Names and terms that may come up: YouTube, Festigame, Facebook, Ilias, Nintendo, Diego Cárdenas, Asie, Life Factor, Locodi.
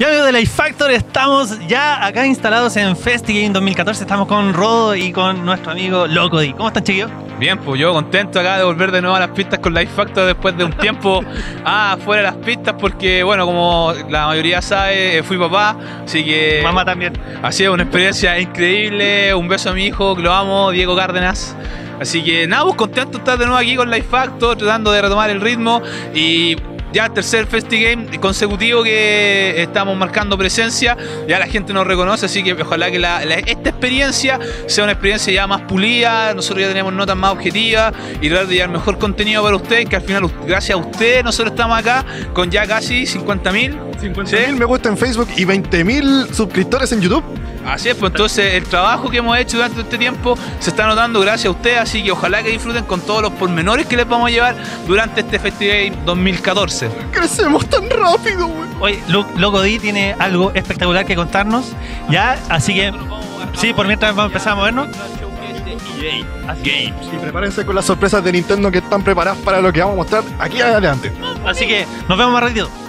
Ya amigos de Life Factor, estamos ya acá instalados en Festigame 2014. Estamos con Rodo y con nuestro amigo Locodi. ¿Cómo están, chiquillos? Bien, pues yo contento acá de volver de nuevo a las pistas con Life Factor después de un tiempo fuera de las pistas porque, bueno, como la mayoría sabe, fui papá, así que... Mamá también. Ha sido una experiencia increíble. Un beso a mi hijo, que lo amo, Diego Cárdenas. Así que nada, pues contento de estar de nuevo aquí con Life Factor, tratando de retomar el ritmo y... Ya tercer Festigame consecutivo que estamos marcando presencia, ya la gente nos reconoce, así que ojalá que esta experiencia sea una experiencia ya más pulida, nosotros ya tenemos notas más objetivas y tratar de llevar mejor contenido para ustedes, que al final gracias a ustedes nosotros estamos acá con ya casi 50.000 me gusta en Facebook y 20.000 suscriptores en YouTube. Así es, pues entonces el trabajo que hemos hecho durante este tiempo se está notando gracias a ustedes, así que ojalá que disfruten con todos los pormenores que les vamos a llevar durante este Festigame 2014. ¡Crecemos tan rápido, güey! Oye, Locodi tiene algo espectacular que contarnos, ¿ya? Así que, sí, por mientras vamos a empezar a movernos. Games. Y prepárense con las sorpresas de Nintendo que están preparadas para lo que vamos a mostrar aquí adelante. Así que, nos vemos más rápido.